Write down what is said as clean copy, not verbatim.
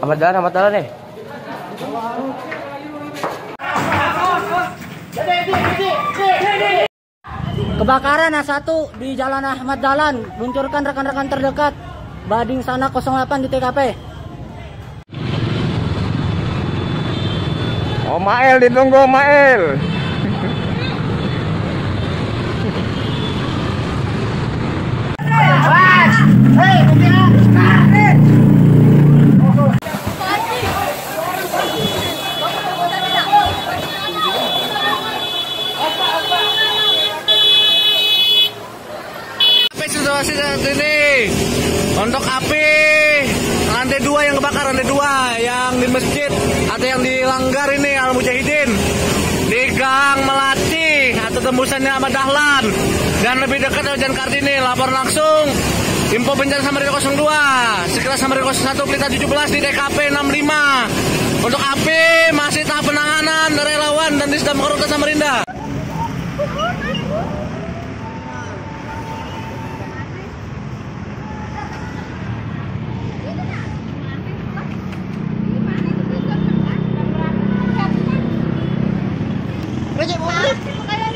Ahmad Dahlan nih. Kebakaran A1 di Jalan Ahmad Dahlan, luncurkan rekan-rekan terdekat. Bading Sana 08 di TKP. Oh, Mael ditunggu, Mael. Situasi saat ini untuk api lantai 2 yang kebakar, lantai 2 yang di masjid atau yang dilanggar ini Al Mujahidin di Gang Melati atau tembusannya Ahmad Dahlan dan lebih dekat Jalan Kartini. Lapor langsung info bencana Samarinda 02 sekitar Samarinda 01 Pelita 17 di TKP 65. Untuk api masih tahap penanganan relawan dan disdam Korota Samarinda. Oke,